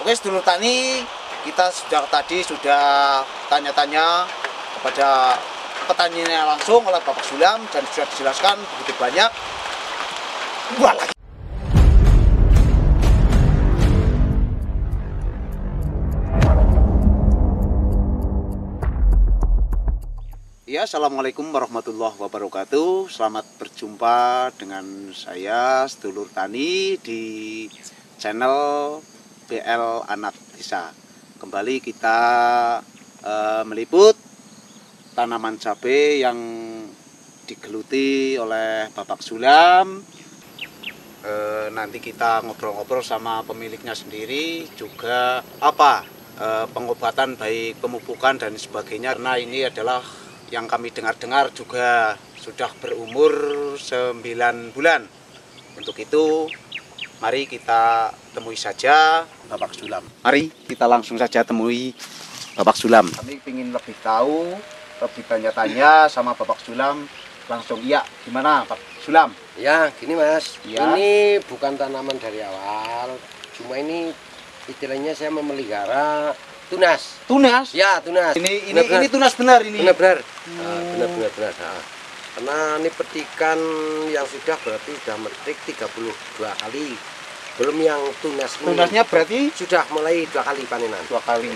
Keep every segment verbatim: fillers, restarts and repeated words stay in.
Oke, Sedulur Tani, kita sejak tadi sudah tanya-tanya kepada petaninya langsung oleh Bapak Sulam dan sudah dijelaskan begitu banyak. Buat lagi. Ya, assalamualaikum warahmatullahi wabarakatuh. Selamat berjumpa dengan saya Sedulur Tani di channel B L Anak Desa. Kembali kita eh, meliput tanaman cabai yang digeluti oleh Bapak Sulam. Eh, nanti kita ngobrol-ngobrol sama pemiliknya sendiri juga apa eh, pengobatan baik pemupukan dan sebagainya. Karena ini adalah yang kami dengar-dengar juga sudah berumur sembilan bulan. Untuk itu mari kita temui saja Bapak Sulam. Mari kita langsung saja temui Bapak Sulam. Kami ingin lebih tahu, lebih tanya-tanya sama Bapak Sulam langsung. Iya, gimana Pak Sulam? Ya, gini Mas. Ya. Ini bukan tanaman dari awal. Cuma ini istilahnya saya memelihara tunas. Tunas? Ya, tunas. Ini ini benar -benar. ini tunas benar ini. Benar-benar. Benar-benar. Hmm. Nah, karena ini petikan yang sudah berarti sudah metik tiga puluh dua kali. Belum yang tunas. Tunasnya berarti sudah mulai dua kali panenan. Dua kali.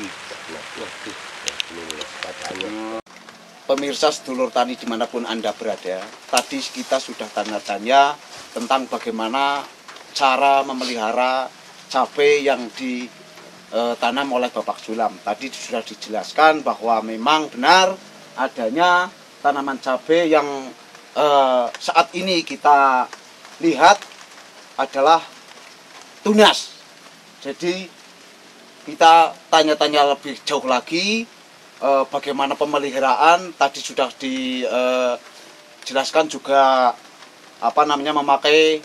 Pemirsa Sedulur Tani dimanapun Anda berada, tadi kita sudah tanya-tanya tentang bagaimana cara memelihara cabai yang ditanam oleh Bapak Sulam. Tadi sudah dijelaskan bahwa memang benar adanya tanaman cabai yang eh, saat ini kita lihat adalah tunas. Jadi kita tanya-tanya lebih jauh lagi e, bagaimana pemeliharaan. Tadi sudah dijelaskan e, juga apa namanya memakai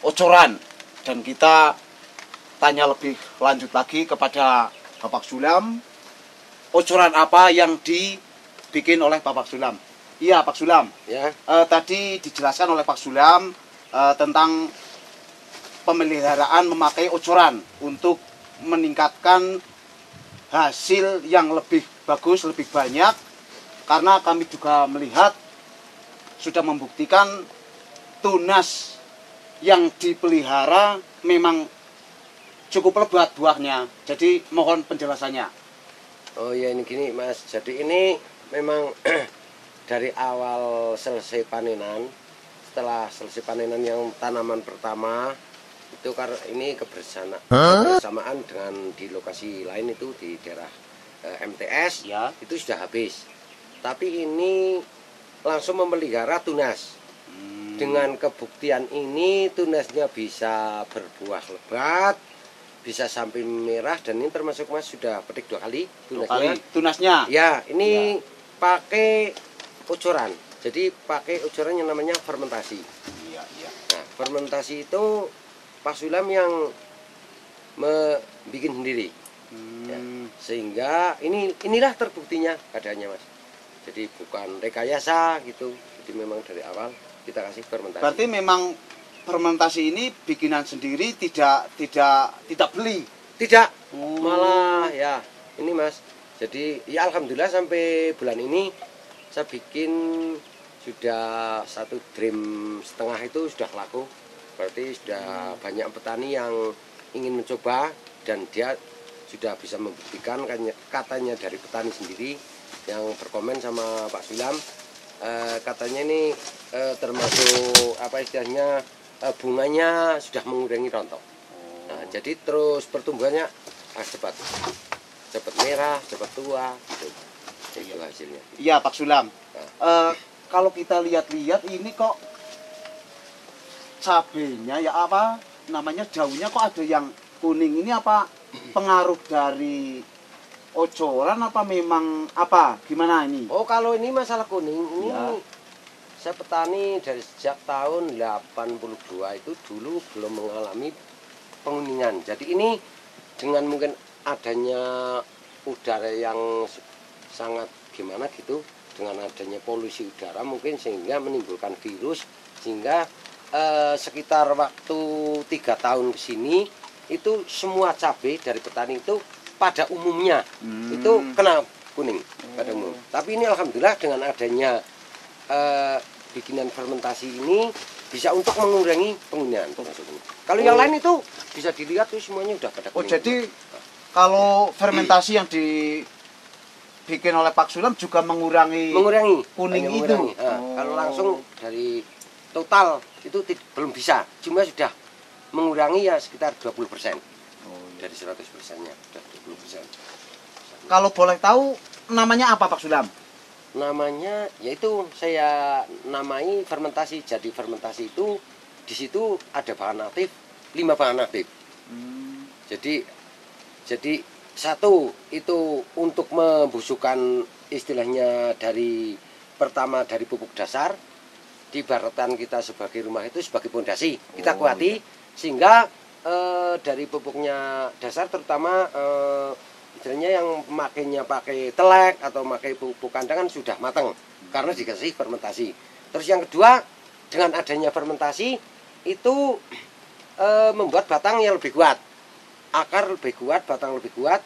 ocoran, dan kita tanya lebih lanjut lagi kepada Bapak Sulam ocoran apa yang dibikin oleh Bapak Sulam. Iya Pak Sulam ya. E, tadi dijelaskan oleh Pak Sulam e, tentang pemeliharaan memakai ocoran untuk meningkatkan hasil yang lebih bagus, lebih banyak, karena kami juga melihat sudah membuktikan tunas yang dipelihara memang cukup lebat buahnya. Jadi mohon penjelasannya. Oh ya, ini gini Mas, jadi ini memang dari awal selesai panenan, setelah selesai panenan yang tanaman pertama itu karena ini kebersama, kebersamaan dengan di lokasi lain itu di daerah e, M T S ya. Itu sudah habis, tapi ini langsung memelihara tunas. Hmm. Dengan kebuktian ini tunasnya bisa berbuah lebat, bisa sampai merah, dan ini termasuk Mas sudah petik dua kali tunasnya. Tunasnya ya ini ya. Pakai ucuran, jadi pakai ucuran yang namanya fermentasi ya, ya. Nah, fermentasi itu Pak Sulam yang membuat sendiri. Hmm. Ya, sehingga ini inilah terbuktinya keadaannya Mas. Jadi bukan rekayasa gitu, jadi memang dari awal kita kasih fermentasi. Berarti memang fermentasi ini bikinan sendiri, tidak tidak tidak beli, tidak. Hmm. Malah ya ini Mas, jadi ya alhamdulillah sampai bulan ini saya bikin sudah satu drum setengah itu sudah laku. Berarti sudah hmm. banyak petani yang ingin mencoba, dan dia sudah bisa membuktikan katanya dari petani sendiri yang berkomen sama Pak Sulam. Eh, katanya ini eh, termasuk apa istilahnya eh, bunganya sudah mengurangi rontok. Nah, jadi terus pertumbuhannya ah, cepat, cepat merah, cepat tua, gitu. Itu hasilnya. Iya Pak Sulam. Nah. Eh, kalau kita lihat-lihat ini kok cabenya ya apa namanya daunnya kok ada yang kuning, ini apa pengaruh dari ocoran apa memang apa gimana ini? Oh kalau ini masalah kuning ini ya. Saya petani dari sejak tahun delapan puluh dua itu dulu belum mengalami penguningan. Jadi ini dengan mungkin adanya udara yang sangat gimana gitu, dengan adanya polusi udara mungkin sehingga menimbulkan virus, sehingga Eh, sekitar waktu tiga tahun kesini itu semua cabai dari petani itu pada umumnya hmm. itu kena kuning hmm. pada umum. Tapi ini alhamdulillah dengan adanya eh, bikinan fermentasi ini bisa untuk mengurangi penggunaan. Kalau oh. yang lain itu bisa dilihat tuh semuanya udah pada kuning. Oh, jadi kalau fermentasi yang dibikin oleh Pak Sulam juga mengurangi, mengurangi kuning mengurangi. itu. Nah, oh. Kalau langsung dari total itu belum bisa. Cuma sudah mengurangi ya sekitar dua puluh persen. Oh, iya. Dari seratus persennya sudah dua puluh persen. Kalau boleh tahu namanya apa Pak Sulam? Namanya yaitu saya namai fermentasi. Jadi fermentasi itu di situ ada bahan aktif lima bahan aktif. Hmm. Jadi jadi satu itu untuk membusukan istilahnya dari pertama dari pupuk dasar di baratan kita sebagai rumah itu sebagai pondasi kita oh, kuati iya. sehingga e, dari pupuknya dasar terutama e, misalnya yang makainya pakai telek atau pakai pupuk kandangan sudah matang karena dikasih fermentasi. Terus yang kedua dengan adanya fermentasi itu e, membuat batang yang lebih kuat, akar lebih kuat, batang lebih kuat.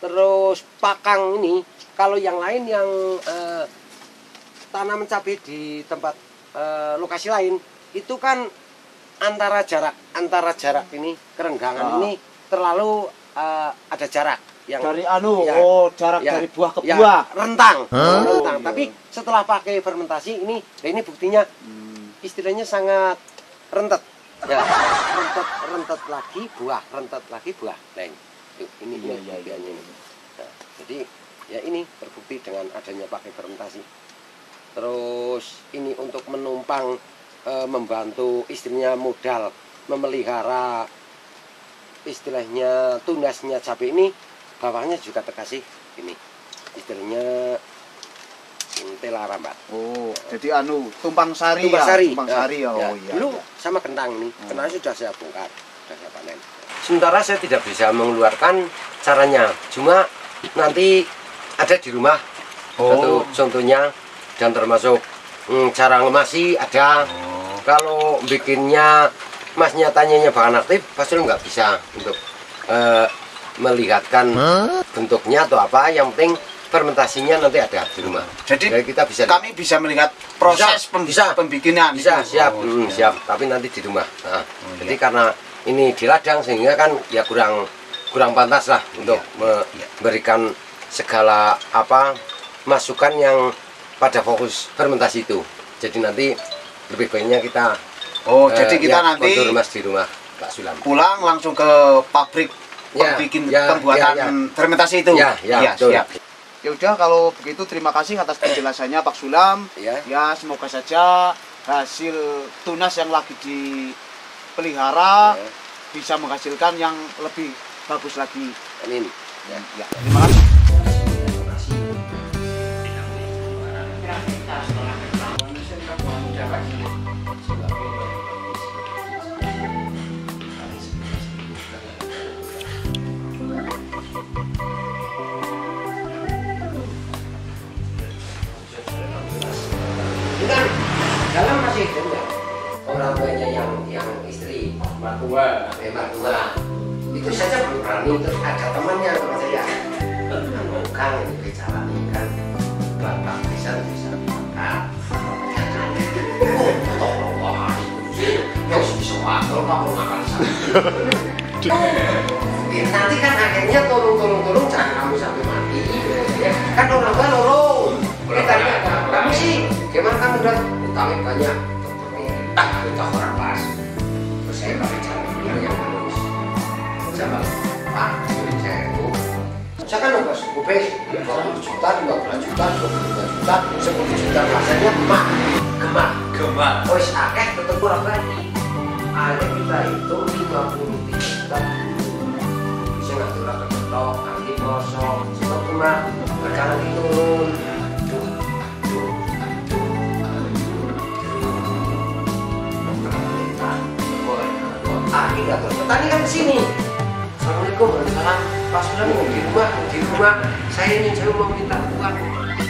Terus pakang ini kalau yang lain yang e, tanaman cabai di tempat e, lokasi lain itu kan antara jarak antara jarak ini kerenggangan nah. ini terlalu e, ada jarak. Yang, dari anu, ya, oh jarak ya, dari buah ke ya, buah rentang, huh? rentang. Oh, iya. Tapi setelah pakai fermentasi ini, ya ini buktinya hmm. istilahnya sangat rentet, ya. rentet, rentet lagi buah, rentet lagi buah. Lain, nah, ini iya, ini, iya, iya, ini. Iya. Nah, jadi ya ini terbukti dengan adanya pakai fermentasi. Terus ini untuk menumpang, e, membantu istrinya modal memelihara istilahnya tunasnya cabai ini. Bawahnya juga terkasih ini istilahnya tela rambat. Oh, jadi anu tumpang sari. Tumpang ya? sari. Tumpang sari ya. Oh, iya. Dulu sama kentang ini, hmm. kentang sudah saya bongkar, sudah saya panen. Sementara saya tidak bisa mengeluarkan caranya, cuma nanti ada di rumah. Oh. Contohnya dan termasuk hmm, cara ngemasi ada. Oh. Kalau bikinnya masnya tanyanya bahan aktif, pasti nggak bisa untuk. Uh, melihatkan huh? bentuknya atau apa, yang penting fermentasinya nanti ada di rumah. Jadi, Jadi kita bisa kami bisa melihat proses bisa, pembikinan bisa itu. siap oh, hmm, ya. siap tapi nanti di rumah. Nah, oh, jadi iya. karena ini di ladang sehingga kan ya kurang kurang pantas lah untuk iya, iya. memberikan segala apa masukan yang pada fokus fermentasi itu. Jadi nanti lebih baiknya kita oh eh, jadi kita ya, nanti mas di rumah Pak Sulam. Pulang langsung ke pabrik Pembikin ya, pembuatan ya, ya. fermentasi itu. Ya, ya, ya siap. Ya udah kalau begitu terima kasih atas penjelasannya Pak Sulam. Ya. ya semoga saja hasil tunas yang lagi dipelihara ya. bisa menghasilkan yang lebih bagus lagi. Amin. Ya. Ya. Terima kasih. Dalam masih dengar orang tuanya yang yang istri mertua, mertua itu saja belum berani, terus ada temannya teman saya teman mukang yang bicara nih kan bapak bisa bisa makan Allah ya bisa makan mau makan nanti kan akhirnya tolong tolong tolong jangan kamu sampai mati kan orang tua lorong kita kamu sih gimana kamu udah kami banyak tak kita orang pas terus saya pakai cara yang bagus sama pak saya itu saya kan nggak cukup dua puluh juta dua puluh juta dua puluh juta sepuluh juta rasanya gemak gemak gemak oh akeh tetep orang berani ada kita itu lima puluh juta bisa ngatur apa ketok anti kosong sebab gemak berkali turun akhirnya petani kan kesini. Assalamualaikum, waalaikumsalam. Pas udah mau di rumah, di rumah saya ingin saya mau minta uang.